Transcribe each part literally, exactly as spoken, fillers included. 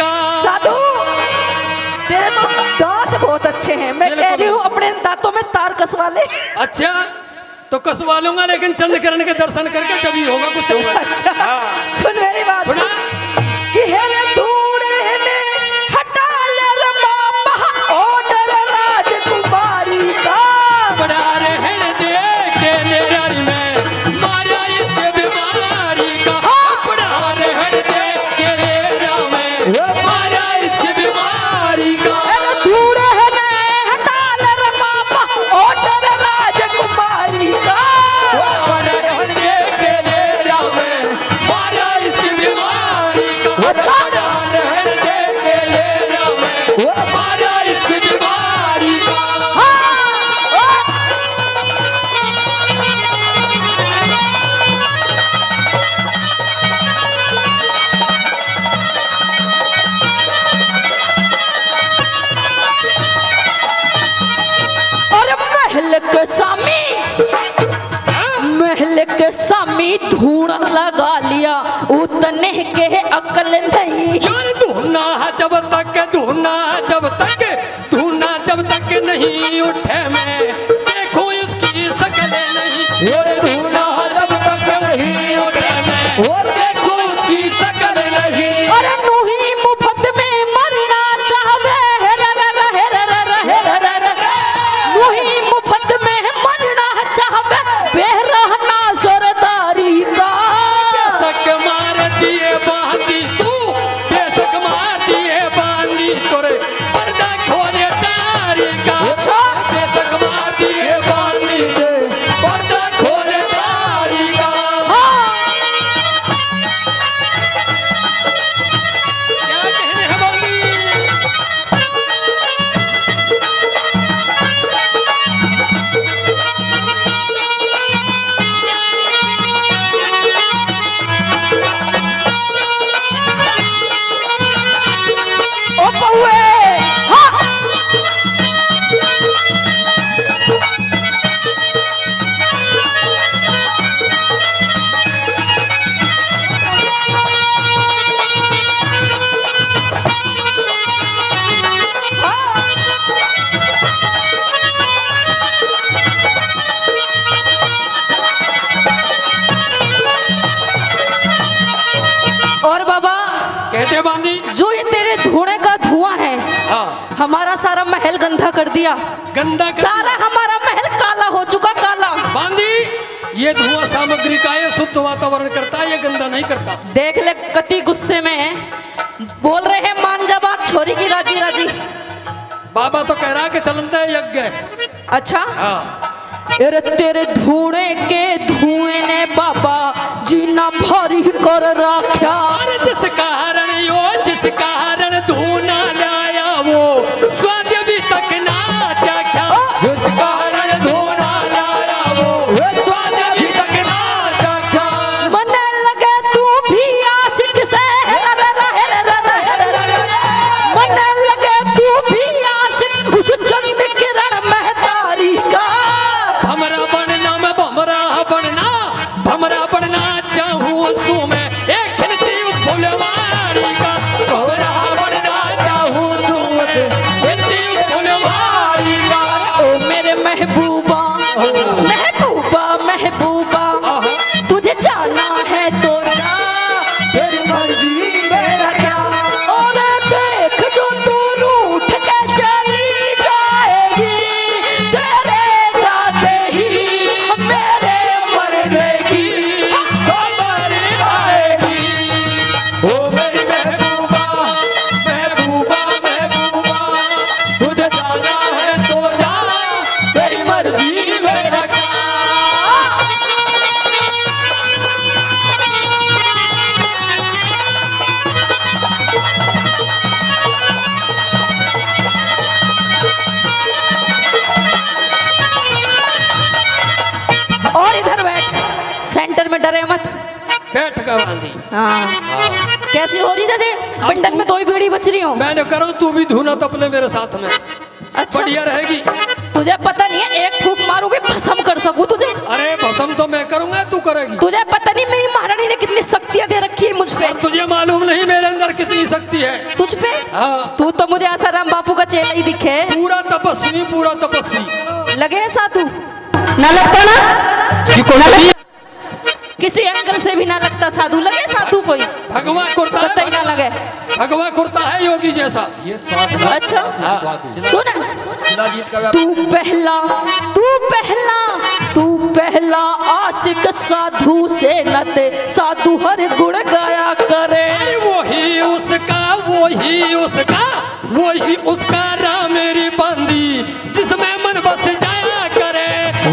का। साधु तेरे तो दांत बहुत अच्छे हैं, मैं कह रही हूँ अपने दांतों में तार कसवा ले। अच्छा तो कसवा लूंगा, लेकिन चंद्रकरण के दर्शन करके तभी होगा कुछ होगा। अच्छा हाँ। सुन मेरी बात सुना कि हेरे धूड़े ने हटा ले रब्बा महा ओडर राजकुमारी का बड़ा सामी धूना लगा लिया, उतने के अक्ल नहीं। यार धूना जब तक धूना जब तक धूना जब तक नहीं उठे मैं देखो इसकी शकल नहीं। यार धूना जब तक नहीं उठे मैं देखो इसकी शकल नहीं। अरे नूही मुफ्त में मरना चाहवे है र र र र र र र र नूही मुफ्त में मरना चाहवे बेहरा जो ये तेरे धुएं का धुआं है। हाँ। हमारा सारा महल गंदा कर दिया, गंदा कर सारा दिया। हमारा महल काला हो चुका काला। बांदी ये धुआं सामग्री का ये शुद्ध वातावरण करता है, ये गंदा नहीं करता। देख ले कति गुस्से में है, बोल रहे हैं मांझा बाप छोरी की राजी राजी। बाबा तो कह रहा कि चलता है यज्ञ। अच्छा हाँ। अरे तेरे धुए के धुएं ने बाबा जीना भारी कर रखा। जिस कारण यो जिस कारण धूना लाया वो स्वाद भी तक ना चाखा। जिस कारण धूना लाया वो स्वाद भी तक ना चाखा। मन लगे तू भी आशिक से मन लगे तू भी आशिक उस चंद किरण महतारी का। भमरा बनना मैं भमरा बनना भमरा बनना चाहूँ उसमें मैं एक खिलती उस भोलेवाड़ी का। भमरा बनना चाहूँ उसमें खिलती उस भोलेवाड़ी का। ओ मेरे महबूबा महबूबा महबूबा तुझे जाना है तो जा, तेरी मर्जी मेरा क्या। और देख जो तू रूठ के चली जाएगी तेरे जाते ही मेरे मरने की खबर आएगी। ओ मेरी महबूबा महबूबा महबूबा तुझे जाना है तो जा, तेरी मर्जी मेरा क्या। और इधर बैठ, सेंटर में डरे मत बैठ का बांधी। हाँ। कैसी हो रही जैसे बंडल में दो ही बीड़ी बच रही हो। मैंने करो तू भी धूना तपले मेरे साथ में। अच्छा बढ़िया रहेगी। तुझे पता नहीं है एक फूंक मारूंगी भस्म कर सकूं तुझे। अरे भस्म तो मैं करूंगा, तू करेगी। तुझे पता नहीं मेरी महारानी ने कितनी शक्तियाँ दे रखी है मुझ पे। तुझे मालूम नहीं मेरे अंदर कितनी शक्ति है तुझ पे। हाँ तू तो मुझे आसाराम बापू का चेला ही दिखे, पूरा तपस्वी पूरा तपस्वी लगे है साधु, ना लगता ना कि कोई लग... किसी एंगल से भी ना लगता साधु लगे साधु, कोई भगवा कुर्ता तो है, ना लगे भगवा कुर्ता है योगी जैसा। अच्छा सुना तू पहला तू पहला तू पहला आशिक साधु से नते, साधु हर गुण गाया करे, वही उसका वही उसका वही उसका राह मेरी बांधी जिसमें मन बस जाया करे,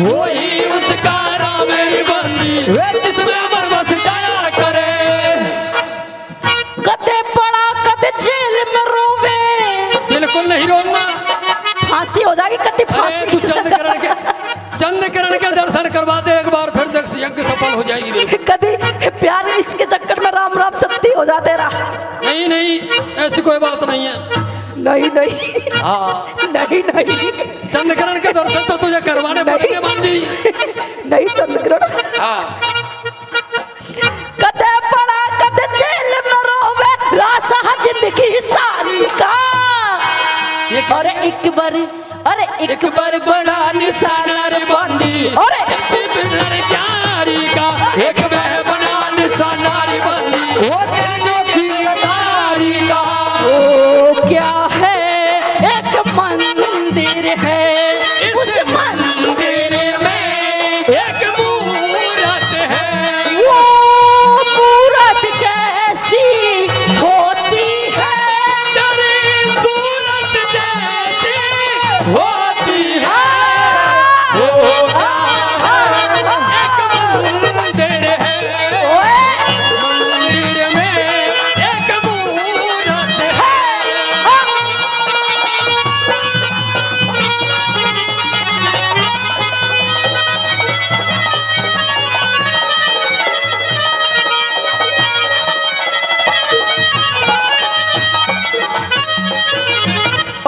वही उसका राह मेरी बांधी जिसमें मन बस जाया करे। कदे पड़ा कदे जेल में रोवे, बिल्कुल नहीं रोना, फांसी हो जाएगी कदे फांसी। चंद्रकरण के दर्शन करवा दे एक बार फिर, देख यज्ञ सफल हो जाएगी। कभी प्यार इसके चक्कर में राम राम सत्य हो जाते रहा। नहीं नहीं ऐसी कोई बात नहीं है, नहीं नहीं हाँ नहीं नहीं चंद्रकरण के दर्शन तो तुझे करवाने पड़ेंगे मांझी। नहीं चंद्रकरण हाँ कदे पड़ा कदे जेल में रोवे, रासा जिंदगी सारी का। अरे एक बार अरे एक बार बड़ा निशाना रे बांधी, अरे प्यारी का एक बार बड़ा निशाना रे बांधी, ओ तेरे प्यारी का। ओ क्या है एक मंदिर है, उस मंदिर में एक मूरत है, वो मूरत कैसी होती है, तेरी सूरत जैसी होती है। एक मंदिर है मंदिर में एक मूरत है,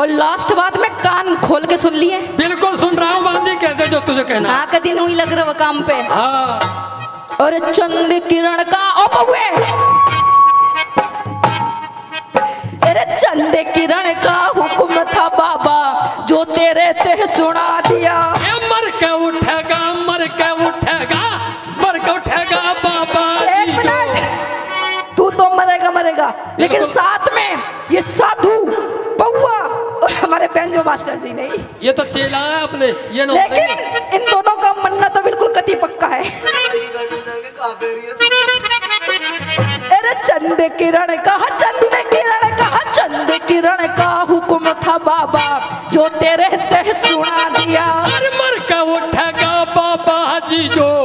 और लास्ट बात में कान खोल के सुन लिए। बिल्कुल सुन रहा हूँ बांधी, कहते जो तुझे कहना। हाँ का दिन ही लग रहा वो काम पे। हाँ और चंद किरण का ओ बबुए, अरे चंद किरण का हुक्म था बाबा जो तेरे ते सुना दिया, ए मर के उठेगा मर के उठेगा मर के उठेगा बाबा। तू तो मरेगा मरेगा, लेकिन साथ में ये साधु बउआ और हमारे बैंजो मास्टर जी नहीं, ये तो चेला है अपने ये नो, लेकिन इन दोनों का मन्ना तो बिल्कुल कति पक्का है। अरे चंद किरण का चंद किरण का चंद किरण का हुक्म था बाबा जो तेरे ते सुना दिया, मर मर का उठेगा बाबा जी जो